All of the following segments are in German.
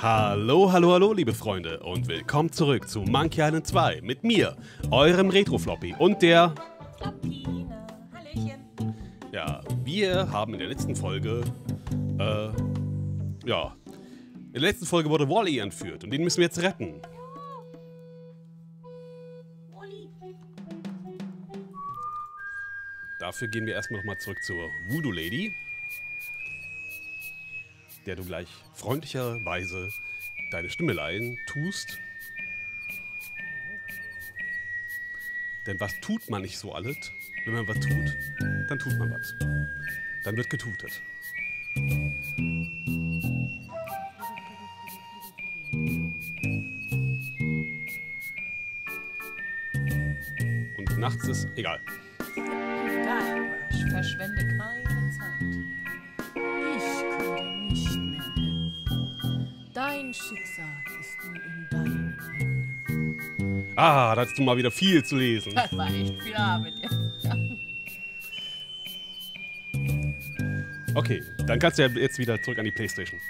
Hallo, hallo, hallo, liebe Freunde und willkommen zurück zu Monkey Island 2 mit mir, eurem Retro-Floppy und der Floppine. Hallöchen. Ja, wir haben in der letzten Folge, wurde Wally entführt und den müssen wir jetzt retten. Dafür gehen wir erstmal nochmal zurück zur Voodoo-Lady, der du gleich freundlicherweise deine Stimme leihen tust. Denn was tut man nicht so alles? Wenn man was tut man was. Dann wird getutet. Und nachts ist egal. Ich verschwende keine Zeit. Ich könnte nicht mehr nennen. Dein Schicksal ist nun in deinen Händen. Ah, da hast du mal wieder viel zu lesen. Das war echt viel Arbeit. Okay, dann kannst du ja jetzt wieder zurück an die Playstation.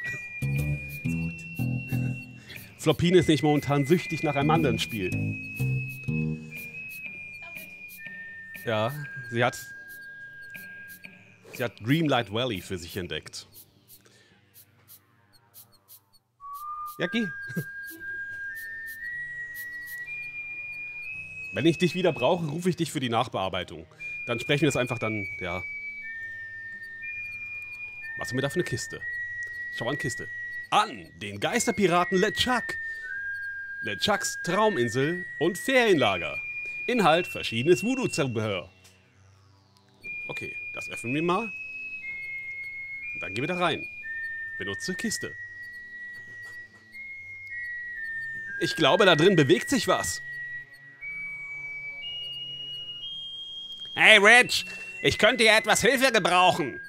Ist gut. Floppine ist nicht momentan süchtig nach einem anderen Spiel. Ja, sie hat Dreamlight Valley für sich entdeckt. Jackie? Wenn ich dich wieder brauche, rufe ich dich für die Nachbearbeitung. Dann sprechen wir das einfach dann, ja. Was haben wir da für eine Kiste? Schau an, Kiste. An den Geisterpiraten LeChuck. LeChucks Trauminsel und Ferienlager. Inhalt verschiedenes Voodoo-Zubehör. Okay, das öffnen wir mal. Und dann gehen wir da rein. Benutze Kiste. Ich glaube, da drin bewegt sich was. Hey, Rich! Ich könnte ja etwas Hilfe gebrauchen.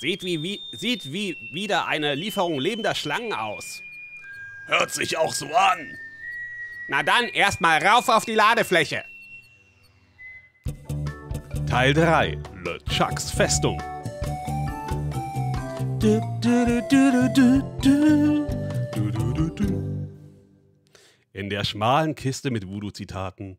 Sieht wie wieder eine Lieferung lebender Schlangen aus. Hört sich auch so an. Na dann, erstmal rauf auf die Ladefläche. Teil 3. LeChucks Festung. In der schmalen Kiste mit Voodoo-Zutaten,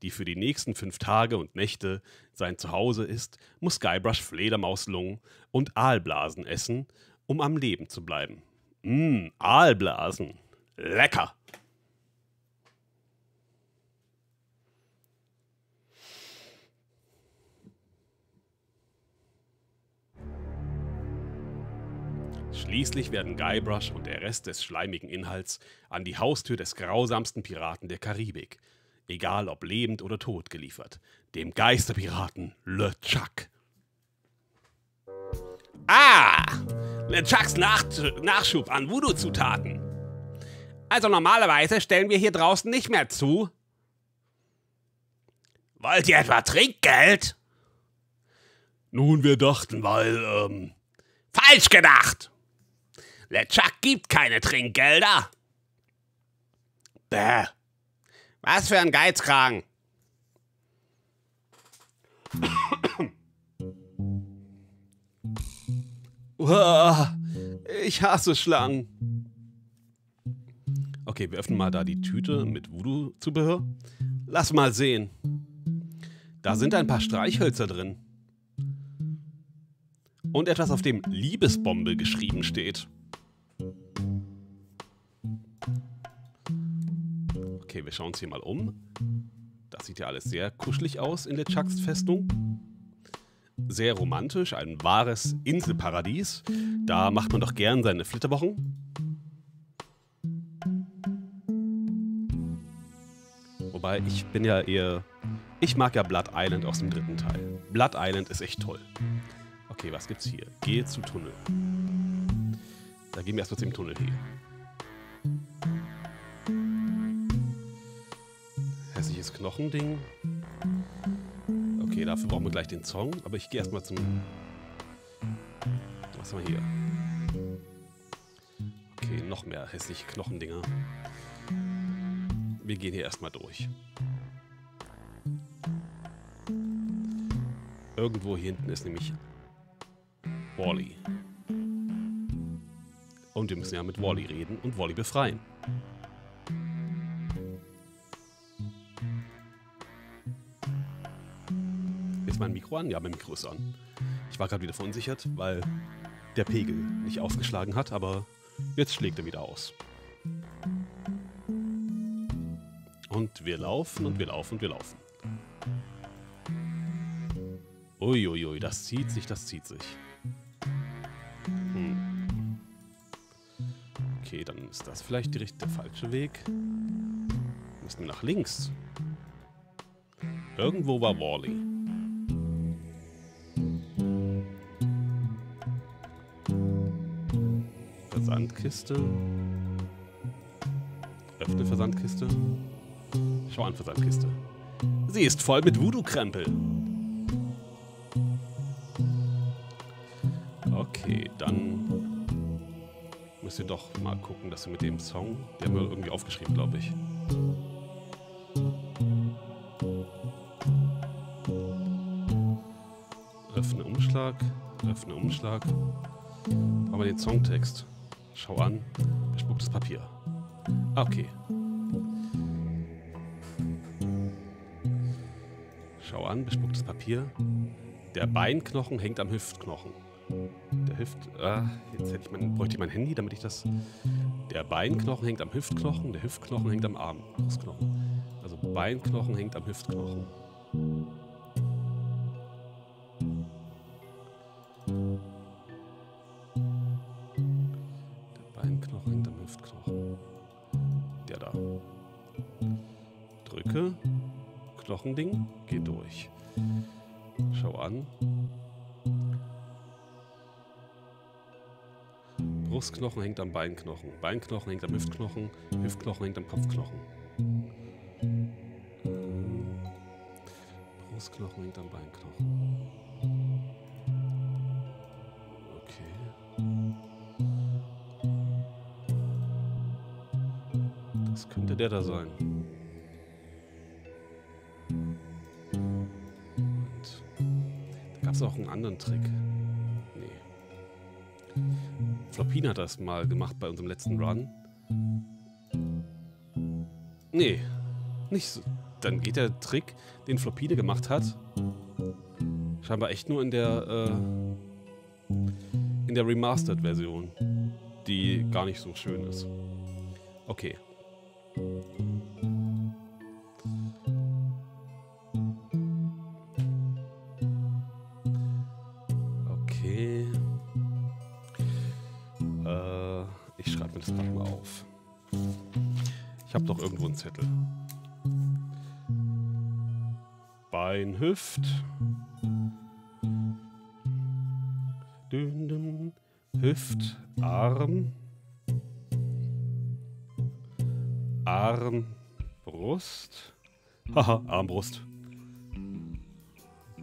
die für die nächsten 5 Tage und Nächte sein Zuhause ist, muss Guybrush Fledermauslungen und Aalblasen essen, um am Leben zu bleiben. Mmm, Aalblasen. Lecker! Schließlich werden Guybrush und der Rest des schleimigen Inhalts an die Haustür des grausamsten Piraten der Karibik, egal ob lebend oder tot, geliefert, dem Geisterpiraten LeChuck. Ah! LeChucks Nachschub an Voodoo-Zutaten. Also normalerweise stellen wir hier draußen nicht mehr zu. Wollt ihr etwa Trinkgeld? Nun, wir dachten, weil, falsch gedacht! LeChuck gibt keine Trinkgelder. Bäh. Was für ein Geizkragen. Ich hasse Schlangen. Okay, wir öffnen mal da die Tüte mit Voodoo-Zubehör. Lass mal sehen. Da sind ein paar Streichhölzer drin. Und etwas, auf dem Liebesbombe geschrieben steht. Okay, wir schauen uns hier mal um. Das sieht ja alles sehr kuschelig aus in LeChucks Festung. Sehr romantisch, ein wahres Inselparadies. Da macht man doch gern seine Flitterwochen. Wobei, ich mag ja Blood Island aus dem 3. Teil. Blood Island ist echt toll. Okay, was gibt's hier? Geh zum Tunnel. Da gehen wir erstmal zum Tunnel hier. Hässliches Knochending. Okay, dafür brauchen wir gleich den Song, aber ich gehe erstmal zum... Was haben wir hier? Okay, noch mehr hässliche Knochendinger. Wir gehen hier erstmal durch. Irgendwo hier hinten ist nämlich Wally. Und wir müssen ja mit Wally reden und Wally befreien. Ist mein Mikro an? Ja, mein Mikro ist an. Ich war gerade wieder verunsichert, weil der Pegel nicht aufgeschlagen hat, aber jetzt schlägt er wieder aus. Und wir laufen und wir laufen und wir laufen. Uiuiui, ui, das zieht sich, das zieht sich. Okay, dann ist das vielleicht der falsche Weg. Müssen wir nach links. Irgendwo war Wally. Versandkiste. Öffne Versandkiste. Schau an, Versandkiste. Sie ist voll mit Voodoo-Krempel. Okay, dann müsst ihr doch mal gucken, dass wir mit dem Song... Der haben wir irgendwie aufgeschrieben, glaube ich. Öffne Umschlag. Öffne Umschlag. Aber den Songtext. Schau an. Bespucktes Papier. Okay. Schau an, bespucktes Papier. Der Beinknochen hängt am Hüftknochen. Der jetzt bräuchte ich mein Handy, damit ich das... Der Beinknochen hängt am Hüftknochen, der Hüftknochen hängt am Armbrustknochen. Also Beinknochen hängt am Hüftknochen. Der Beinknochen hängt am Hüftknochen. Der da. Drücke. Knochending, geh durch. Schau an. Brustknochen hängt am Beinknochen. Beinknochen hängt am Hüftknochen. Hüftknochen hängt am Kopfknochen. Brustknochen hängt am Beinknochen. Okay. Das könnte der da sein. Auch einen anderen Trick. Nee. Floppine hat das mal gemacht bei unserem letzten Run. Nee. Nicht so. Dann geht der Trick, den Floppine gemacht hat, scheinbar echt nur in der Remastered-Version, die gar nicht so schön ist. Okay. Ich habe doch irgendwo einen Zettel. Bein, Hüft. Hüft, Arm. Arm, Brust. Haha, Armbrust.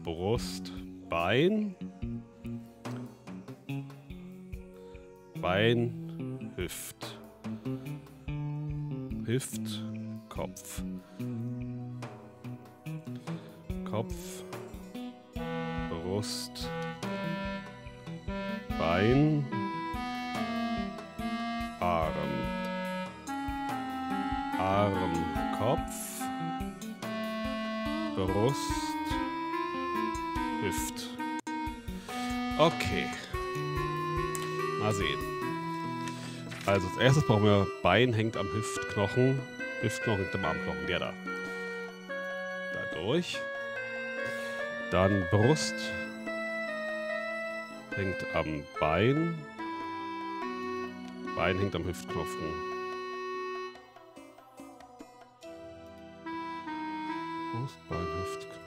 Brust, Bein. Bein, Hüft. Hüft, Kopf. Kopf, Brust, Bein, Arm. Arm, Kopf, Brust, Hüft. Okay. Mal sehen. Also als erstes brauchen wir Bein hängt am Hüftknochen. Hüftknochen hängt am Armknochen. Der da. Dadurch. Dann Brust hängt am Bein. Bein hängt am Hüftknochen. Brust, Bein, Hüftknochen.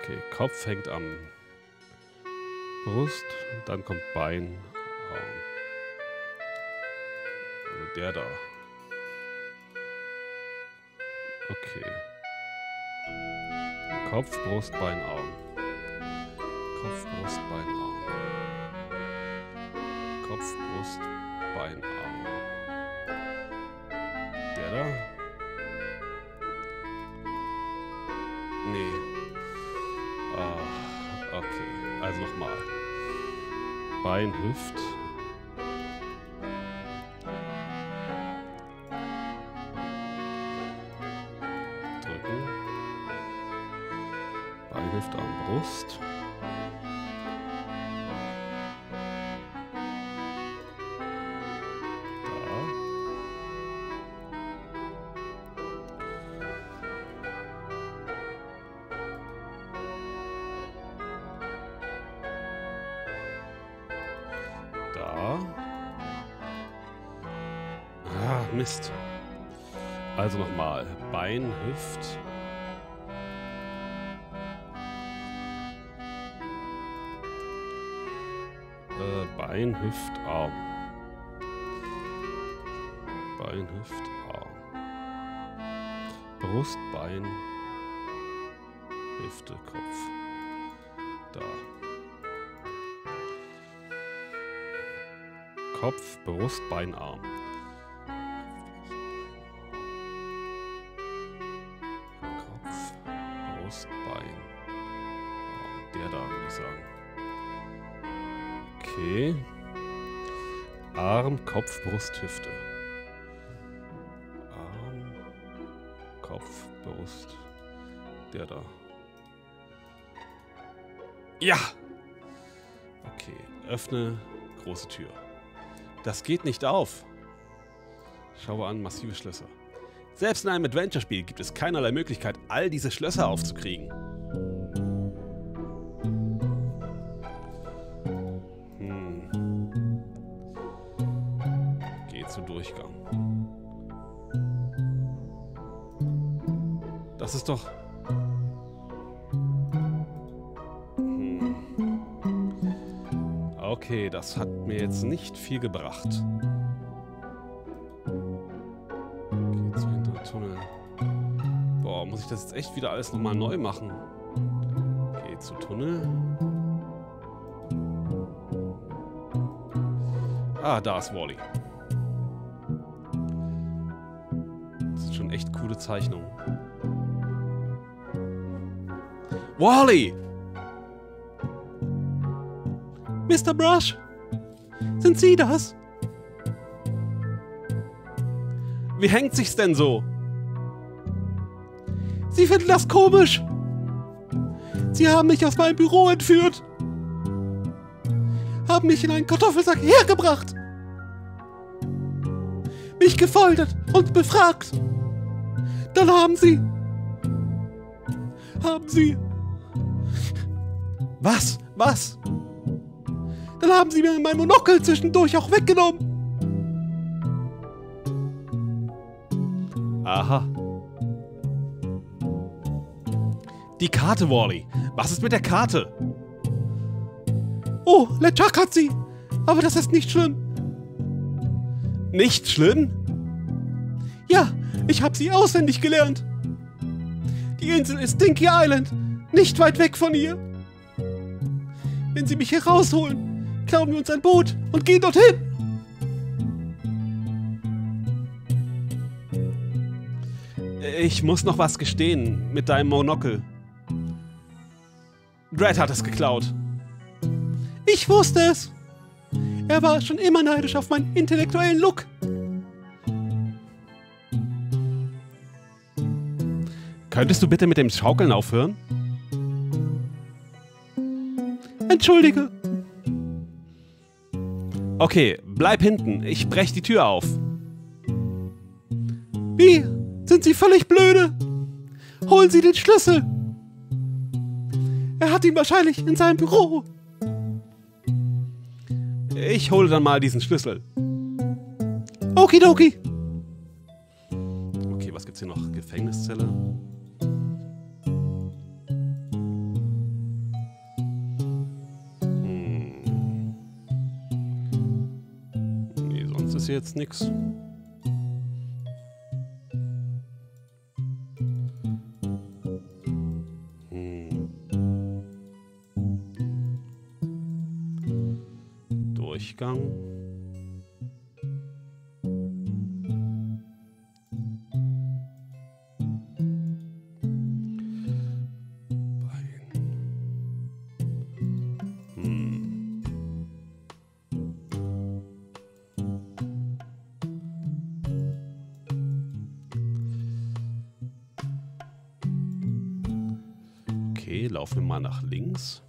Okay, Kopf hängt am Brust, und dann kommt Bein, Arm. Also der da. Okay. Kopf, Brust, Bein, Arm. Kopf, Brust, Bein, Arm. Kopf, Brust, Bein, Arm. Der da. Nee. Ah, okay. Also nochmal. Bein, Hüft. Drücken. Bein, Hüft, Arm, Brust. Mist. Also nochmal. Bein, Hüft. Bein, Hüft, Arm. Bein, Hüft, Arm. Brust, Bein, Hüfte, Kopf. Da. Kopf, Brust, Bein, Arm. Okay. Arm, Kopf, Brust, Hüfte. Arm, Kopf, Brust. Der da. Ja! Okay. Öffne große Tür. Das geht nicht auf. Schaue an, massive Schlösser. Selbst in einem Adventure-Spiel gibt es keinerlei Möglichkeit, all diese Schlösser aufzukriegen. Durchgang. Das ist doch... Okay, das hat mir jetzt nicht viel gebracht. Geht zum hinteren Tunnel. Boah, muss ich das jetzt echt wieder alles nochmal neu machen? Geht zum Tunnel. Ah, da ist Wally. Echt coole Zeichnung. Wally! Mr. Brush! Sind Sie das? Wie hängt sich's denn so? Sie finden das komisch! Sie haben mich aus meinem Büro entführt! Haben mich in einen Kartoffelsack hergebracht! Mich gefoltert und befragt! Dann haben Sie... Was? Dann haben Sie mir mein Monokel zwischendurch auch weggenommen. Aha. Die Karte, Wally. Was ist mit der Karte? Oh, LeChuck hat sie. Aber das ist nicht schlimm. Nicht schlimm? Ja. Ich habe sie auswendig gelernt. Die Insel ist Dinky Island, nicht weit weg von hier. Wenn sie mich hier rausholen, klauen wir uns ein Boot und gehen dorthin. Ich muss noch was gestehen mit deinem Monokel. Dread hat es geklaut. Ich wusste es. Er war schon immer neidisch auf meinen intellektuellen Look. Könntest du bitte mit dem Schaukeln aufhören? Entschuldige. Okay, bleib hinten. Ich brech die Tür auf. Wie? Sind Sie völlig blöde? Holen Sie den Schlüssel. Er hat ihn wahrscheinlich in seinem Büro. Ich hole dann mal diesen Schlüssel. Okidoki. Okay, was gibt's hier noch? Gefängniszelle. Jetzt nix. Durchgang. Okay, laufen wir mal nach links.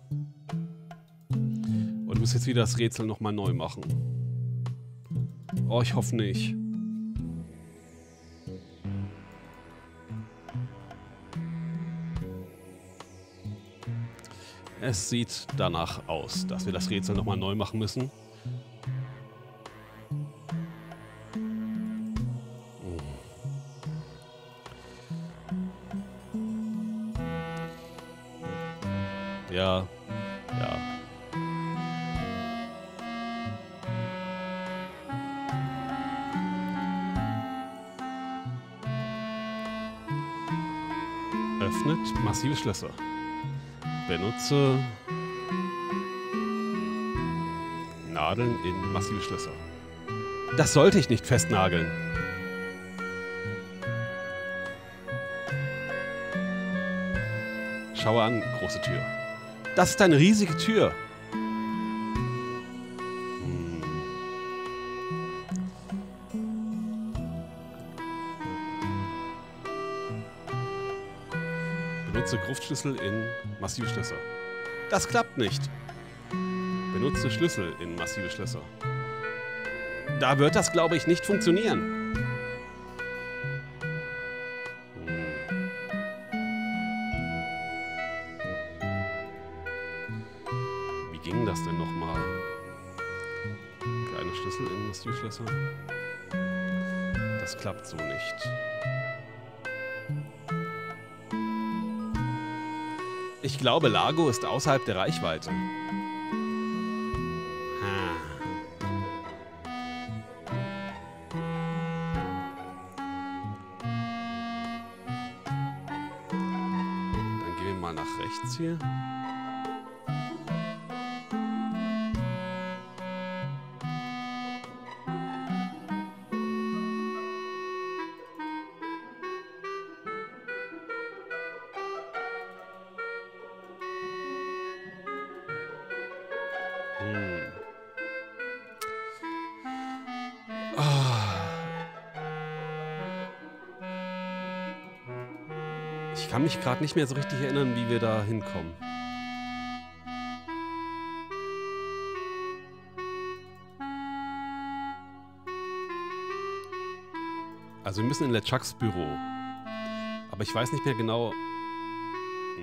Und muss jetzt wieder das Rätsel nochmal neu machen. Oh, ich hoffe nicht. Es sieht danach aus, dass wir das Rätsel nochmal neu machen müssen. Ja, ja. Öffnet massive Schlösser. Benutze Nadeln in massive Schlösser. Das sollte ich nicht festnageln. Schau an, große Tür. Das ist eine riesige Tür. Benutze Gruftschlüssel in massive Schlösser. Das klappt nicht. Benutze Schlüssel in massive Schlösser. Da wird das, glaube ich, nicht funktionieren. Das klappt so nicht. Ich glaube, Largo ist außerhalb der Reichweite. Dann gehen wir mal nach rechts hier. Ich kann mich gerade nicht mehr so richtig erinnern, wie wir da hinkommen. Also wir müssen in LeChucks Büro. Aber ich weiß nicht mehr genau...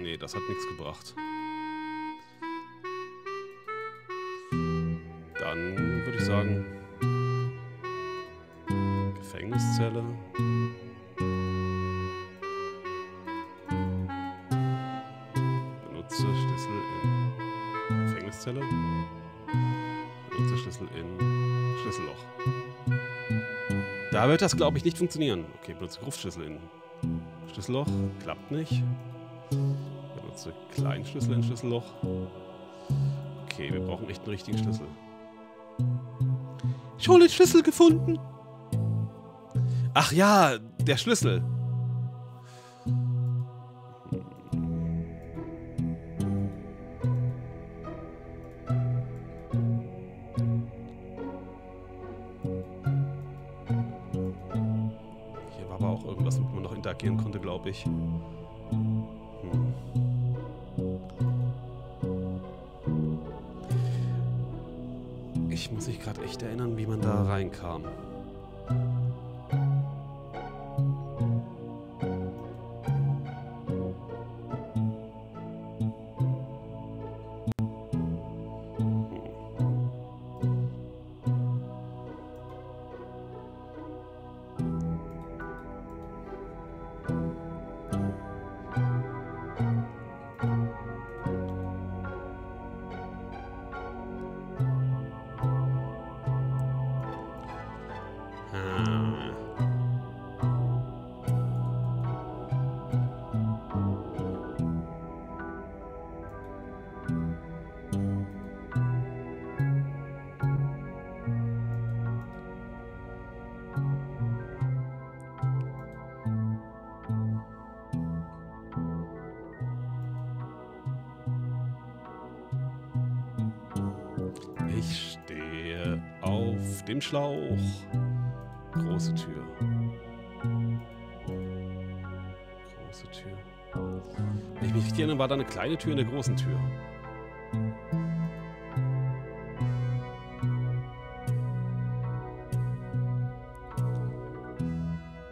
Nee, das hat nichts gebracht. Dann würde ich sagen... Gefängniszelle... Benutze Schlüssel in Schlüsselloch. Da wird das, glaube ich, nicht funktionieren. Okay, benutze Gruftschlüssel in Schlüsselloch. Klappt nicht. Benutze Kleinschlüssel in Schlüsselloch. Okay, wir brauchen echt einen richtigen Schlüssel. Ich hole den Schlüssel gefunden. Ach ja, der Schlüssel. Ich muss mich gerade echt erinnern, wie man da reinkam. Ich stehe auf dem Schlauch. Große Tür. Große Tür. Wenn ich mich richtig erinnere, war da eine kleine Tür in der großen Tür.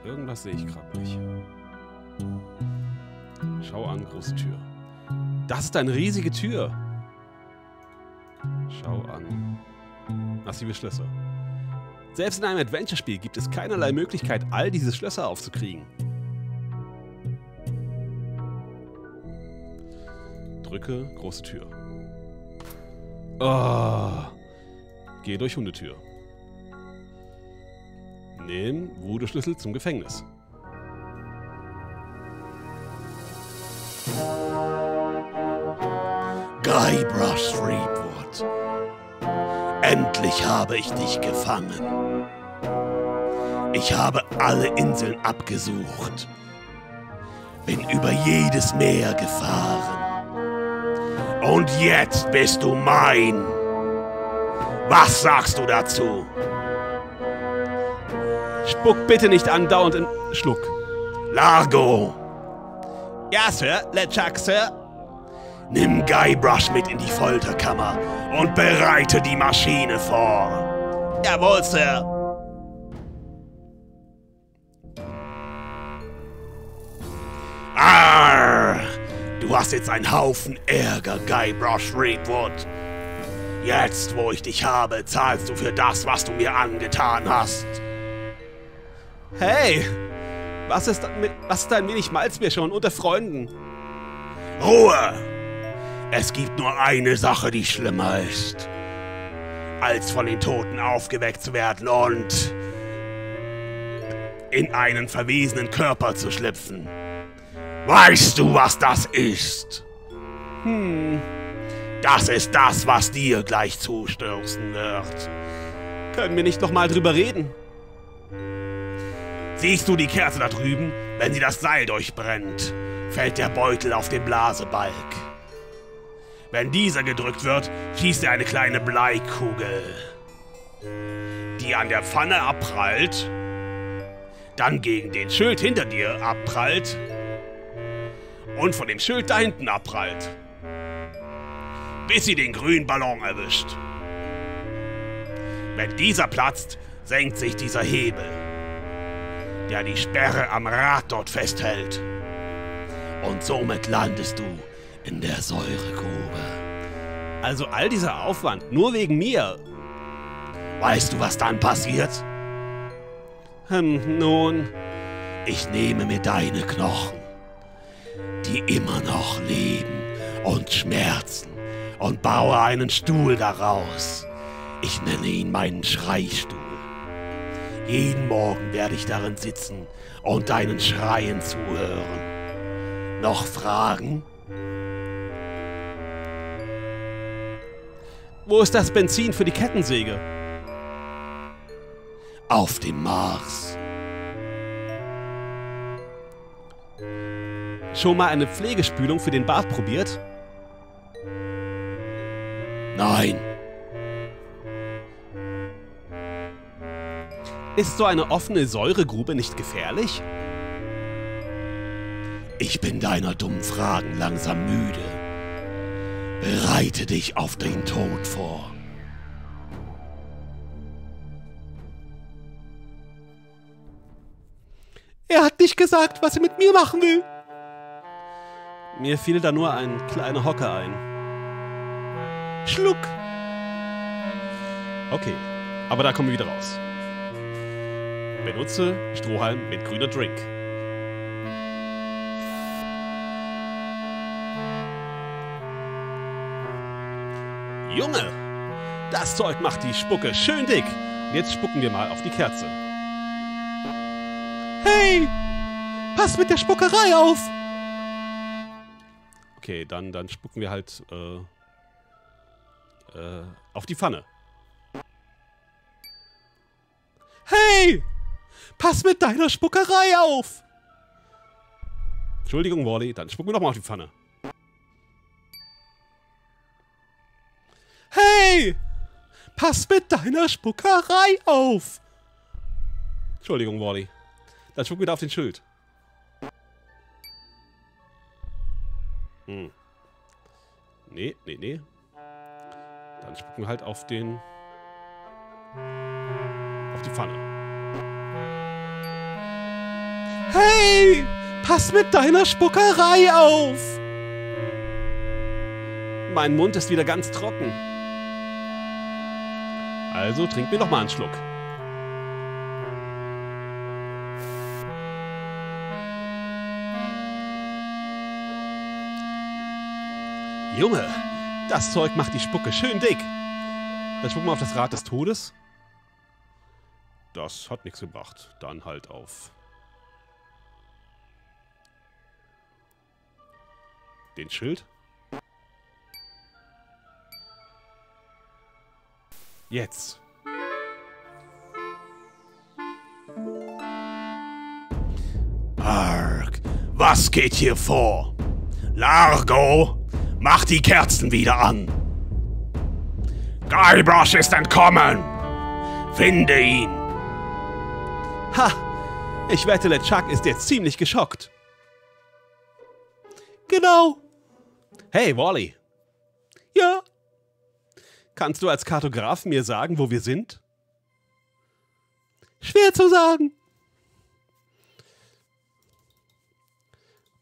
Irgendwas sehe ich gerade nicht. Schau an, große Tür. Das ist eine riesige Tür. Schau an. Massive Schlösser. Selbst in einem Adventure-Spiel gibt es keinerlei Möglichkeit, all diese Schlösser aufzukriegen. Drücke große Tür. Oh. Geh durch Hundetür. Nimm Voodoo-Schlüssel zum Gefängnis. Guybrush Threepwood. Endlich habe ich dich gefangen. Ich habe alle Inseln abgesucht. Bin über jedes Meer gefahren. Und jetzt bist du mein. Was sagst du dazu? Spuck bitte nicht andauernd im Schluck. Largo! Ja, Sir. LeChuck, Sir. Nimm Guybrush mit in die Folterkammer und bereite die Maschine vor. Jawohl, Sir. Arr! Du hast jetzt einen Haufen Ärger, Guybrush Threepwood. Jetzt, wo ich dich habe, zahlst du für das, was du mir angetan hast. Hey, was ist ein wenig Malzbier schon unter Freunden? Ruhe! Es gibt nur eine Sache, die schlimmer ist, als von den Toten aufgeweckt zu werden und in einen verwesenen Körper zu schlüpfen. Weißt du, was das ist? Hm. Das ist das, was dir gleich zustürzen wird. Können wir nicht nochmal drüber reden? Siehst du die Kerze da drüben? Wenn sie das Seil durchbrennt, fällt der Beutel auf den Blasebalg. Wenn dieser gedrückt wird, schießt er eine kleine Bleikugel, die an der Pfanne abprallt, dann gegen den Schild hinter dir abprallt und von dem Schild da hinten abprallt, bis sie den grünen Ballon erwischt. Wenn dieser platzt, senkt sich dieser Hebel, der die Sperre am Rad dort festhält. Und somit landest du in der Säuregrube. Also all dieser Aufwand, nur wegen mir. Weißt du, was dann passiert? Nun, ich nehme mir deine Knochen, die immer noch leben und schmerzen, und baue einen Stuhl daraus. Ich nenne ihn meinen Schreistuhl. Jeden Morgen werde ich darin sitzen und deinen Schreien zuhören. Noch Fragen? Wo ist das Benzin für die Kettensäge? Auf dem Mars. Schon mal eine Pflegespülung für den Bart probiert? Nein. Ist so eine offene Säuregrube nicht gefährlich? Ich bin deiner dummen Fragen langsam müde. Bereite dich auf den Tod vor. Er hat nicht gesagt, was er mit mir machen will. Mir fiel da nur ein kleiner Hocker ein. Schluck! Okay, aber da kommen wir wieder raus. Benutze Strohhalm mit grüner Drink. Junge! Das Zeug macht die Spucke schön dick. Und jetzt spucken wir mal auf die Kerze. Hey! Pass mit der Spuckerei auf! Okay, dann spucken wir halt auf die Pfanne. Hey! Pass mit deiner Spuckerei auf! Entschuldigung, Wally, dann spucken wir nochmal auf die Pfanne. Hey! Pass mit deiner Spuckerei auf! Entschuldigung, Wally. Dann spucken wir da auf den Schild. Hm. Nee, nee, nee. Dann spucken wir halt auf den... auf die Pfanne. Hey! Pass mit deiner Spuckerei auf! Mein Mund ist wieder ganz trocken. Also trink mir nochmal einen Schluck. Junge, das Zeug macht die Spucke schön dick. Dann spucken wir auf das Rad des Todes. Das hat nichts gebracht. Dann halt auf den Schild. Jetzt. Arg, was geht hier vor? Largo, mach die Kerzen wieder an. Guybrush ist entkommen. Finde ihn. Ha, ich wette, LeChuck ist jetzt ziemlich geschockt. Genau. Hey, Wally. Ja? Kannst du als Kartograf mir sagen, wo wir sind? Schwer zu sagen.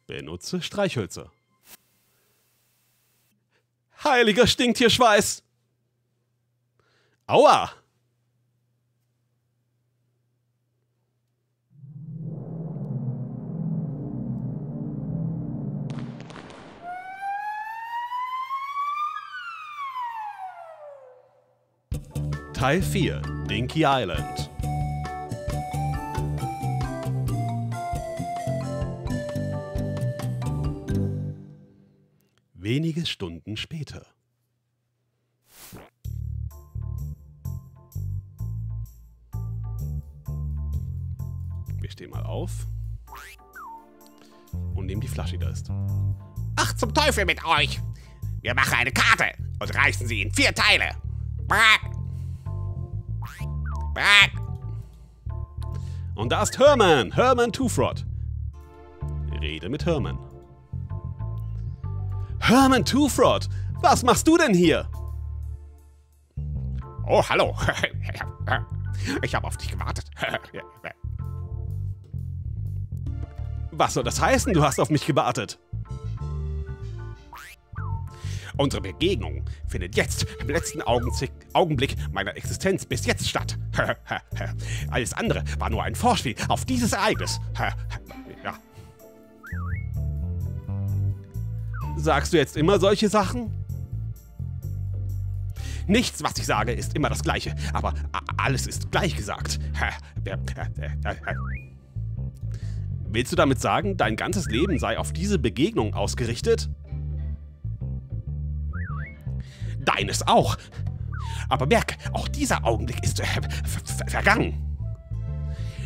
Benutze Streichhölzer. Heiliger Stinktierschweiß! Aua! Teil 4, Dinky Island. Wenige Stunden später. Wir stehen mal auf und nehmen die Flasche, die da ist. Ach, zum Teufel mit euch! Wir machen eine Karte und reißen sie in 4 Teile. Und da ist Herman! Herman Toothrot! Rede mit Herman. Herman Toothrot! Was machst du denn hier? Oh, hallo! Ich habe auf dich gewartet. Was soll das heißen, du hast auf mich gewartet? Unsere Begegnung findet jetzt im letzten Augenblick meiner Existenz bis jetzt statt. Alles andere war nur ein Vorspiel auf dieses Ereignis. Ja. Sagst du jetzt immer solche Sachen? Nichts, was ich sage, ist immer das Gleiche, aber alles ist gleich gesagt. Willst du damit sagen, dein ganzes Leben sei auf diese Begegnung ausgerichtet? Deines auch. Aber merk, auch dieser Augenblick ist vergangen.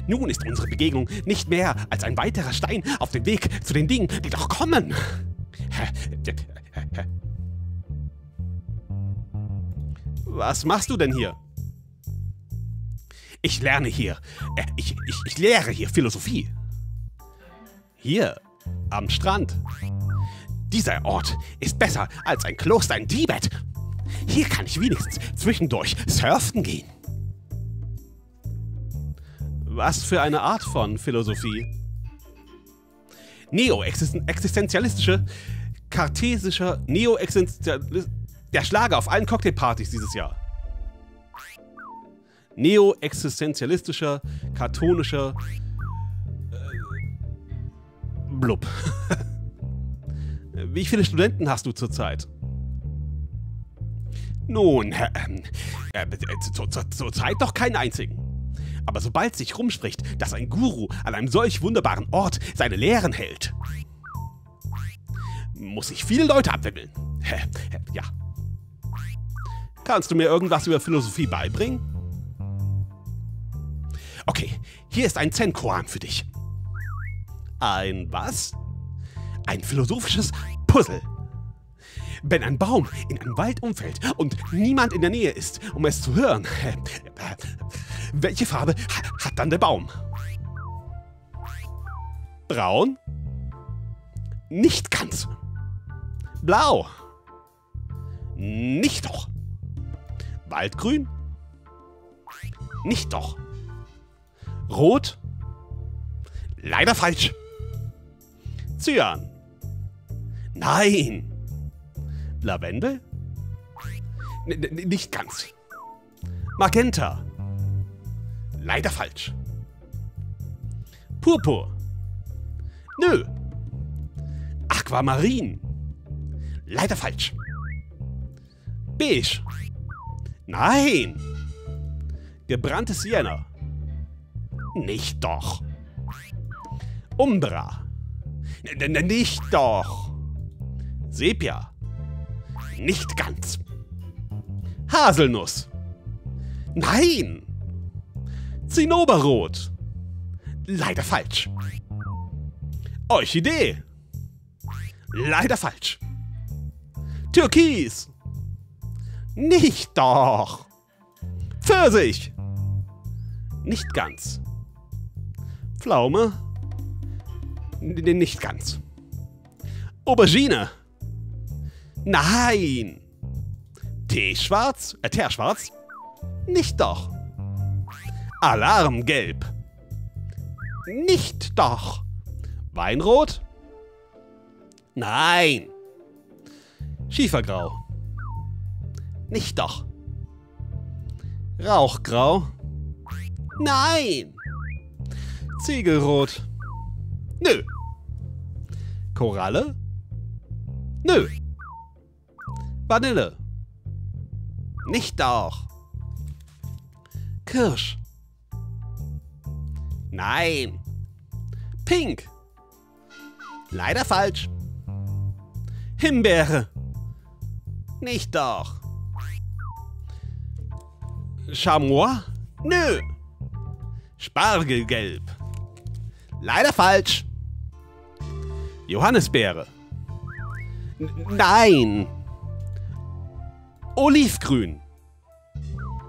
Nun ist unsere Begegnung nicht mehr als ein weiterer Stein auf dem Weg zu den Dingen, die doch kommen. Was machst du denn hier? Ich lerne hier. Ich lehre hier Philosophie. Hier, am Strand. Dieser Ort ist besser als ein Kloster in Tibet. Hier kann ich wenigstens zwischendurch surfen gehen. Was für eine Art von Philosophie? Neo-existenzialistische, kartesischer Neo-existenzialistischer... Der Schlager auf allen Cocktailpartys dieses Jahr. Neo-existenzialistischer, kartonischer... Blub. Wie viele Studenten hast du zurzeit? Nun, zurzeit doch keinen einzigen. Aber sobald sich rumspricht, dass ein Guru an einem solch wunderbaren Ort seine Lehren hält, muss ich viele Leute abwimmeln. Ja. Kannst du mir irgendwas über Philosophie beibringen? Okay, hier ist ein Zen-Koan für dich. Ein was? Ein philosophisches Puzzle. Wenn ein Baum in einem Wald umfällt und niemand in der Nähe ist, um es zu hören, welche Farbe hat dann der Baum? Braun? Nicht ganz. Blau. Nicht doch. Waldgrün. Nicht doch. Rot. Leider falsch. Cyan. Nein. Lavendel? Nicht ganz. Magenta. Leider falsch. Purpur. Nö. Aquamarin. Leider falsch. Beige. Nein. Gebrannte Sienna. Nicht doch. Umbra. Nicht doch. Sepia. Nicht ganz. Haselnuss. Nein. Zinnoberrot. Leider falsch. Orchidee. Leider falsch. Türkis. Nicht doch. Pfirsich. Nicht ganz. Pflaume. Nicht ganz. Aubergine. Nein. Teeschwarz. Teerschwarz. Nicht doch. Alarmgelb. Nicht doch. Weinrot. Nein. Schiefergrau. Nicht doch. Rauchgrau. Nein. Ziegelrot. Nö. Koralle. Nö. Vanille. Nicht doch. Kirsch. Nein. Pink. Leider falsch. Himbeere. Nicht doch. Chamois. Nö. Spargelgelb. Leider falsch. Johannisbeere. Nein. Olivgrün.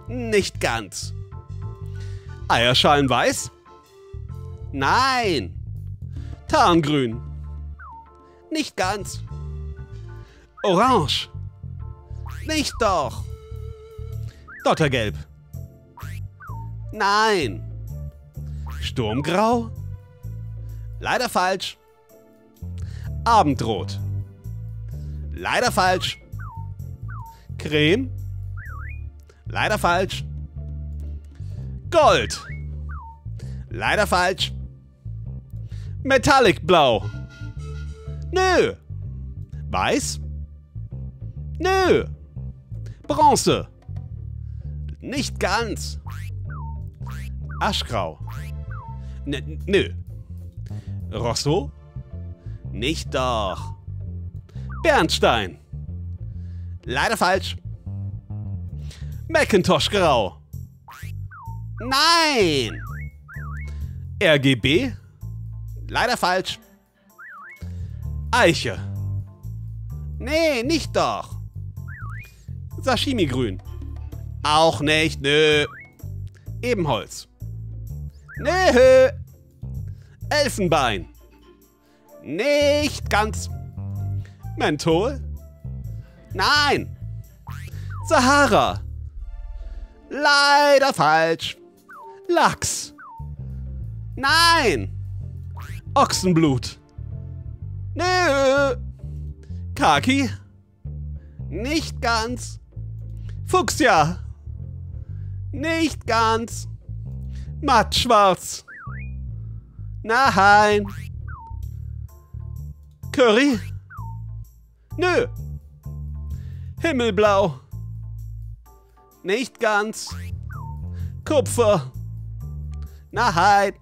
Nicht ganz. Eierschalenweiß. Nein. Tarngrün. Nicht ganz. Orange. Nicht doch. Dottergelb. Nein. Sturmgrau. Leider falsch. Abendrot. Leider falsch. Creme. Leider falsch. Gold. Leider falsch. Metallic Blau. Nö. Weiß. Nö. Bronze. Nicht ganz. Aschgrau. Nö. Rosso. Nicht doch. Bernstein. Leider falsch. Macintosh-Grau. Nein. RGB. Leider falsch. Eiche. Nee, nicht doch. Sashimi-Grün. Auch nicht, nö. Ebenholz. Nö. Elfenbein. Nicht ganz. Menthol? Nein. Sahara. Leider falsch. Lachs. Nein. Ochsenblut. Nö. Kaki. Nicht ganz. Fuchsia. Nicht ganz. Mattschwarz. Nein. Curry? Nö. Himmelblau. Nicht ganz. Kupfer. Nein.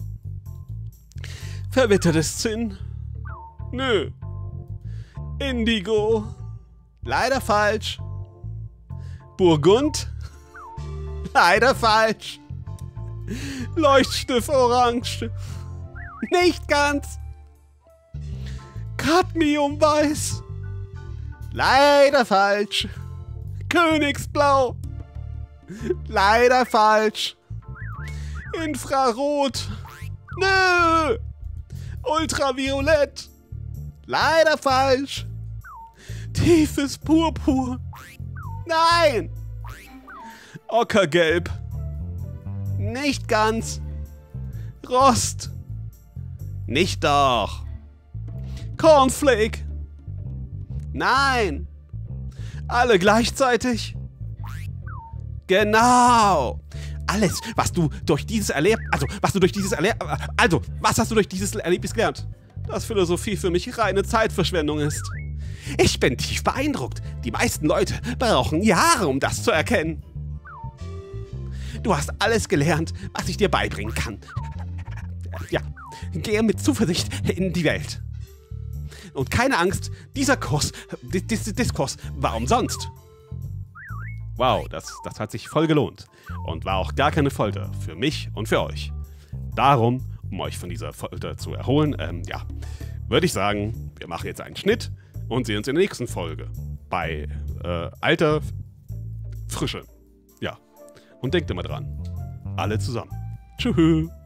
Verwittertes Zinn. Nö. Indigo. Leider falsch. Burgund. Leider falsch. Leuchtstift Orange. Nicht ganz. Cadmiumweiß. Leider falsch. Königsblau. Leider falsch. Infrarot. Nö. Ultraviolett. Leider falsch. Tiefes Purpur. Nein! Ockergelb. Nicht ganz. Rost. Nicht doch. Cornflake. Nein. Alle gleichzeitig. Genau. Alles, was du durch dieses Erlebnis, was hast du durch dieses Erlebnis gelernt? Dass Philosophie für mich reine Zeitverschwendung ist. Ich bin tief beeindruckt. Die meisten Leute brauchen Jahre, um das zu erkennen. Du hast alles gelernt, was ich dir beibringen kann. Ja, gehe mit Zuversicht in die Welt. Und keine Angst, dieser Kurs, Diskurs, warum sonst? Wow, das hat sich voll gelohnt. Und war auch gar keine Folter für mich und für euch. Darum, um euch von dieser Folter zu erholen, ja, würde ich sagen, wir machen jetzt einen Schnitt und sehen uns in der nächsten Folge bei alter Frische. Ja, und denkt immer dran, alle zusammen. Tschüss.